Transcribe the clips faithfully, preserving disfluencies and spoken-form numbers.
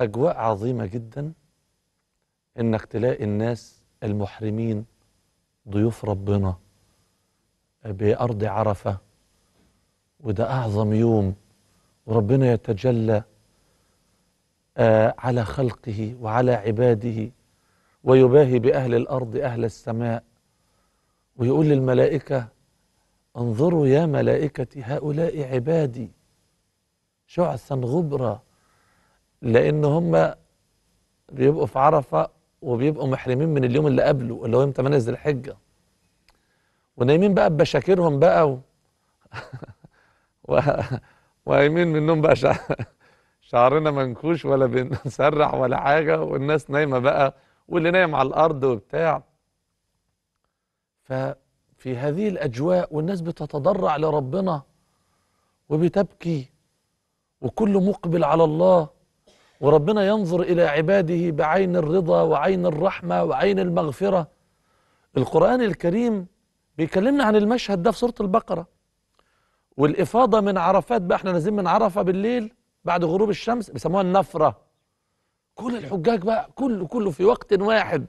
أجواء عظيمة جدا إنك تلاقي الناس المحرمين ضيوف ربنا بأرض عرفة، وده أعظم يوم وربنا يتجلى آه على خلقه وعلى عباده، ويباهي بأهل الأرض أهل السماء، ويقول للملائكة انظروا يا ملائكتي هؤلاء عبادي شعثا غبرا، لأن هم بيبقوا في عرفة وبيبقوا محرمين من اليوم اللي قبله اللي هو يوم ثمانية ذي الحجة، ونايمين بقى ببشاكرهم بقى و... و... وقايمين منهم بقى شع... شعرنا منكوش ولا بنسرح ولا حاجة، والناس نايمة بقى واللي نايم على الأرض وبتاع. ففي هذه الأجواء والناس بتتضرع لربنا وبتبكي وكله مقبل على الله، وربنا ينظر إلى عباده بعين الرضا وعين الرحمة وعين المغفرة. القرآن الكريم بيكلمنا عن المشهد ده في سورة البقرة والإفاضة من عرفات. بقى احنا نازلين من عرفة بالليل بعد غروب الشمس، بيسموها النفرة. كل الحجاج بقى كله كله في وقت واحد،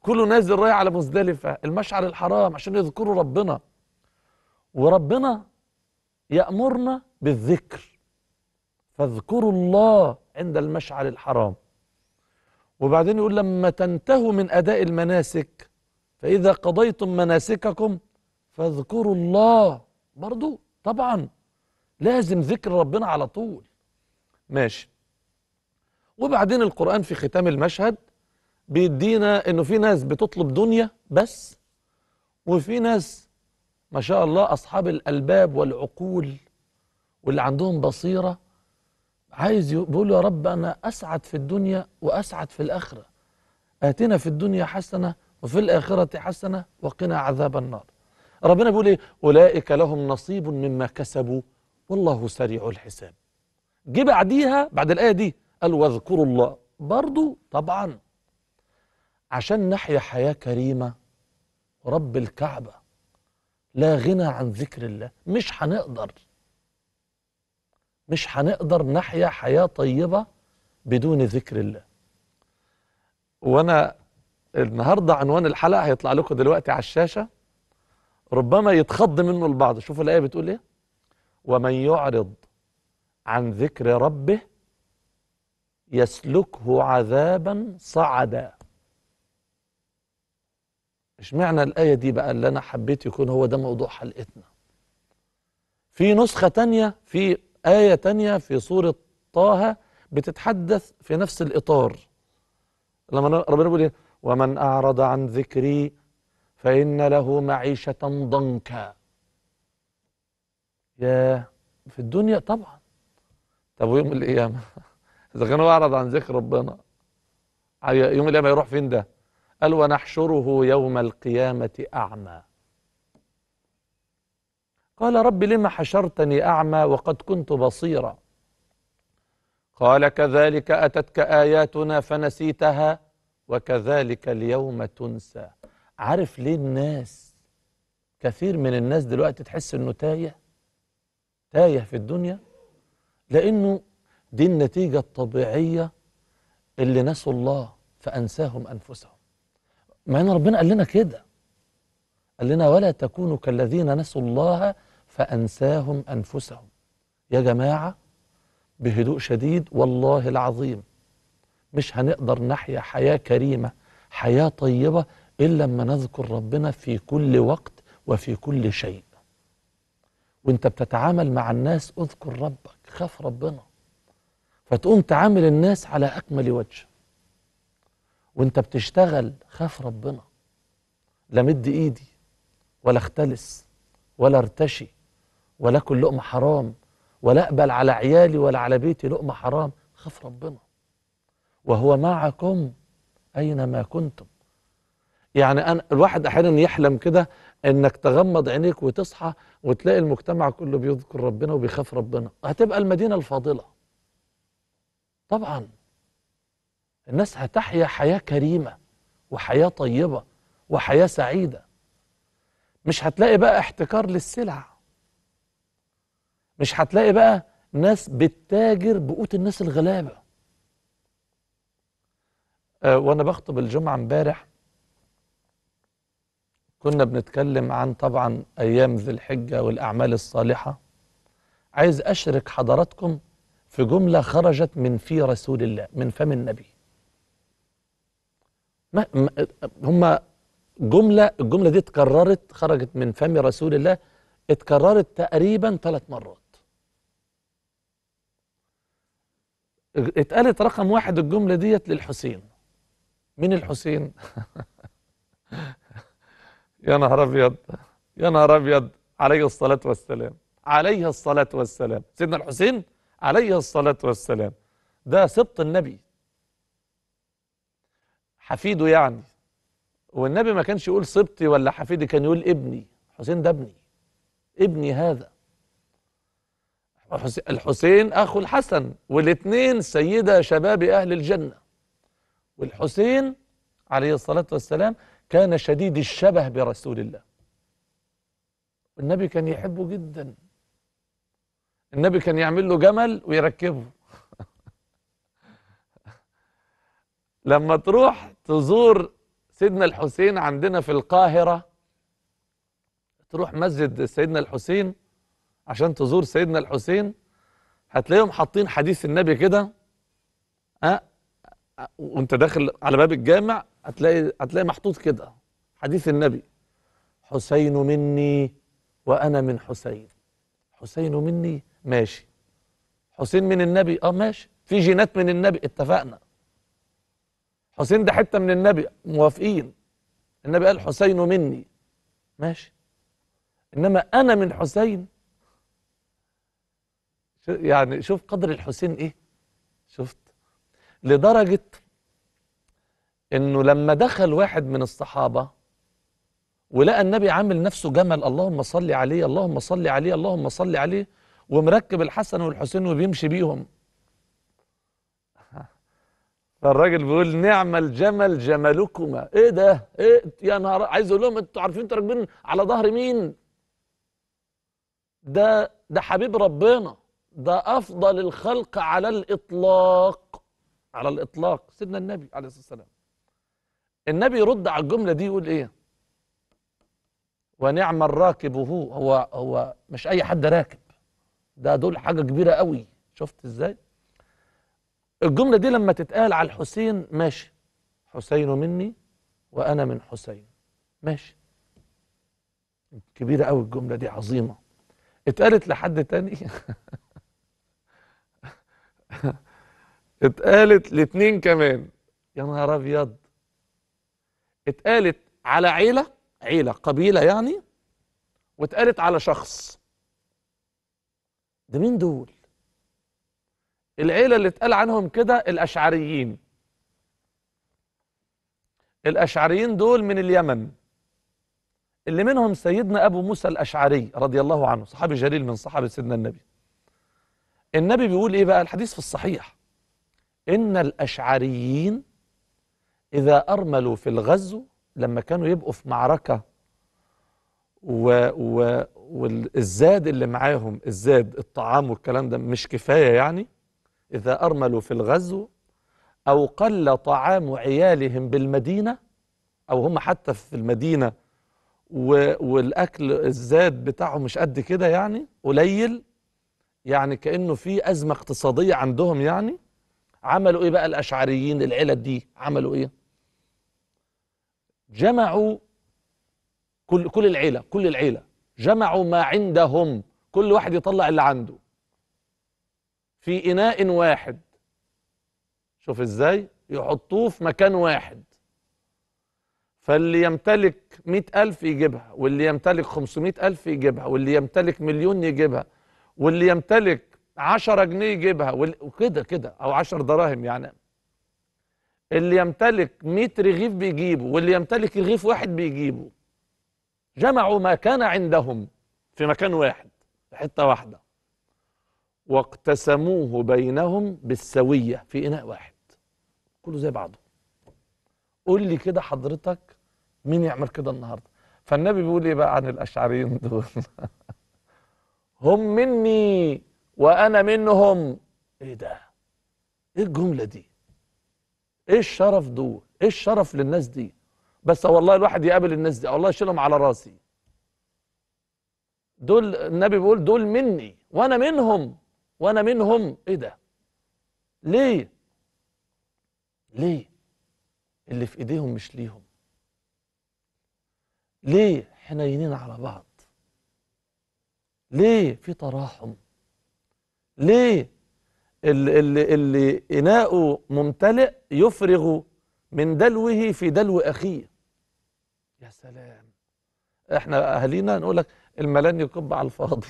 كله نازل رايح على مزدلفة المشعر الحرام عشان يذكروا ربنا. وربنا يأمرنا بالذكر، فاذكروا الله عند المشعر الحرام. وبعدين يقول لما تنتهوا من أداء المناسك فإذا قضيتم مناسككم فاذكروا الله. برضو طبعا لازم ذكر ربنا على طول، ماشي. وبعدين القرآن في ختام المشهد بيدينا انه في ناس بتطلب دنيا بس، وفي ناس ما شاء الله اصحاب الالباب والعقول واللي عندهم بصيرة، عايز بيقول يا رب انا اسعد في الدنيا واسعد في الاخرة، اتنا في الدنيا حسنة وفي الآخرة حسنة وقنا عذاب النار. ربنا بيقول ايه؟ أولئك لهم نصيب مما كسبوا والله سريع الحساب. جه بعديها بعد الآية دي قال واذكروا الله. برضو طبعا عشان نحيا حياة كريمة رب الكعبة لا غنى عن ذكر الله. مش هنقدر مش هنقدر نحيا حياة طيبة بدون ذكر الله. وأنا النهارده عنوان الحلقه هيطلع لكم دلوقتي على الشاشه، ربما يتخض منه البعض. شوفوا الايه بتقول ايه؟ ومن يعرض عن ذكر ربه يسلكه عذابا صعدا. اشمعنى الايه دي بقى اللي انا حبيت يكون هو ده موضوع حلقتنا؟ في نسخه ثانيه، في ايه ثانيه في سوره طه بتتحدث في نفس الاطار، لما ربنا بيقول ايه؟ ومن أعرض عن ذكري فإن له معيشة ضنكا. يا في الدنيا طبعا، طب ويوم القيامة إذا كان هو أعرض عن ذكر ربنا يوم القيامة يروح فين ده؟ قال ونحشره يوم القيامة أعمى. قال رب لما حشرتني أعمى وقد كنت بصيرا؟ قال كذلك أتتك آياتنا فنسيتها وكذلك اليوم تنسى. عارف ليه الناس كثير من الناس دلوقتي تحس انه تايه تايه في الدنيا؟ لانه دي النتيجه الطبيعيه اللي نسوا الله فانساهم انفسهم. مع ان ربنا قال لنا كده، قال لنا ولا تكونوا كالذين نسوا الله فانساهم انفسهم. يا جماعه بهدوء شديد والله العظيم مش هنقدر نحيا حياة كريمة حياة طيبة إلا لما نذكر ربنا في كل وقت وفي كل شيء. وانت بتتعامل مع الناس اذكر ربك، خاف ربنا، فتقوم تعامل الناس على أكمل وجه. وانت بتشتغل خاف ربنا، لا مد إيدي ولا اختلس ولا ارتشي ولا أكل لقمة حرام ولا أقبل على عيالي ولا على بيتي لقمة حرام. خاف ربنا وهو معكم أينما كنتم. يعني أنا الواحد أحيانا يحلم كده إنك تغمض عينيك وتصحى وتلاقي المجتمع كله بيذكر ربنا وبيخاف ربنا، هتبقى المدينة الفاضلة. طبعا الناس هتحيا حياة كريمة وحياة طيبة وحياة سعيدة. مش هتلاقي بقى احتكار للسلع، مش هتلاقي بقى ناس بتتاجر بقوت الناس الغلابة، وانا بخطب الجمعه امبارح كنا بنتكلم عن طبعا ايام ذي الحجه والاعمال الصالحه. عايز اشرك حضراتكم في جمله خرجت من في رسول الله، من فم النبي. ما هم جمله الجمله دي اتكررت، خرجت من فم رسول الله، اتكررت تقريبا ثلاث مرات. اتقالت رقم واحد الجمله ديت للحسين. مين الحسين؟ يا نهار ابيض، يا نهار ابيض، عليه الصلاه والسلام، عليه الصلاه والسلام، سيدنا الحسين عليه الصلاه والسلام، ده سبط النبي، حفيده يعني. والنبي ما كانش يقول سبطي ولا حفيدي، كان يقول ابني. حسين ده ابني، ابني هذا. الحسين اخو الحسن، والاثنين سيدا شباب اهل الجنه. والحسين عليه الصلاه والسلام كان شديد الشبه برسول الله، والنبي كان يحبه جدا. النبي كان يعمل له جمل ويركبه. لما تروح تزور سيدنا الحسين عندنا في القاهرة، تروح مسجد سيدنا الحسين عشان تزور سيدنا الحسين، هتلاقيهم حاطين حديث النبي كده، أه؟ وانت داخل على باب الجامع هتلاقي هتلاقي محطوط كده حديث النبي: حسين مني وأنا من حسين. حسين مني، ماشي. حسين من النبي، اه ماشي، في جينات من النبي، اتفقنا. حسين ده حتة من النبي، موافقين. النبي قال حسين مني، ماشي. إنما أنا من حسين، يعني شوف قدر الحسين إيه. شفت؟ لدرجة إنه لما دخل واحد من الصحابة ولقى النبي عامل نفسه جمل، اللهم صل عليه اللهم صل عليه اللهم صل عليه، ومركب الحسن والحسين وبيمشي بيهم، فالراجل بيقول: نعم الجمل جملكما. ايه ده؟ ايه يا نهار! عايز اقول لهم: انتوا عارفين انتوا راكبين على ظهر مين؟ ده ده حبيب ربنا، ده افضل الخلق على الاطلاق، على الاطلاق، سيدنا النبي عليه الصلاه والسلام. النبي يرد على الجمله دي يقول ايه؟ ونعم الراكب هو. هو هو مش اي حد راكب، ده دول حاجه كبيره قوي. شفت ازاي؟ الجمله دي لما تتقال على الحسين، ماشي، حسين مني وانا من حسين، ماشي. كبيره قوي الجمله دي، عظيمه. اتقالت لحد تاني اتقالت لاتنين كمان، يا نهار ابيض. اتقالت على عيله، عيله قبيله يعني، واتقالت على شخص. ده مين دول؟ العيله اللي اتقال عنهم كده الاشعريين. الاشعريين دول من اليمن، اللي منهم سيدنا ابو موسى الاشعري رضي الله عنه، صحابي جليل من صحابه سيدنا النبي. النبي بيقول ايه بقى؟ الحديث في الصحيح: ان الاشعريين اذا ارملوا في الغزو، لما كانوا يبقوا في معركه و... و... والزاد اللي معاهم، الزاد الطعام والكلام ده مش كفايه يعني، إذا أرملوا في الغزو أو قل طعام عيالهم بالمدينة، أو هم حتى في المدينة والأكل الزاد بتاعهم مش قد كده يعني، قليل يعني، كأنه في أزمة اقتصادية عندهم يعني. عملوا إيه بقى الأشعريين العيلة دي؟ عملوا إيه؟ جمعوا كل كل العيلة، كل العيلة جمعوا ما عندهم، كل واحد يطلع اللي عنده في إناء واحد. شوف إزاي؟ يحطوه في مكان واحد، فاللي يمتلك مئة ألف يجيبها، واللي يمتلك خمسمائة ألف يجيبها، واللي يمتلك مليون يجيبها، واللي يمتلك عشرة جنيه يجيبها، وكده كده، أو عشر دراهم يعني. اللي يمتلك مئة رغيف بيجيبه، واللي يمتلك رغيف واحد بيجيبه. جمعوا ما كان عندهم في مكان واحد، في حتة واحدة، واقتسموه بينهم بالسوية في إناء واحد، كله زي بعضه. قول لي كده حضرتك مين يعمل كده النهاردة؟ فالنبي بيقول إيه بقى عن الأشعريين دول؟ هم مني وأنا منهم. إيه ده؟ إيه الجملة دي؟ ايه الشرف دول؟ ايه الشرف للناس دي؟ بس والله الواحد يقابل الناس دي، والله يشيلهم على راسي. دول النبي بيقول دول مني وانا منهم وانا منهم. ايه ده؟ ليه؟ ليه؟ اللي في ايديهم مش ليهم. ليه حنينين على بعض؟ ليه في تراحم؟ ليه اللي, اللي, اللي إناؤه ممتلئ يفرغ من دلوه في دلو أخيه؟ يا سلام. احنا أهالينا نقول لك الملان يكب على الفاضي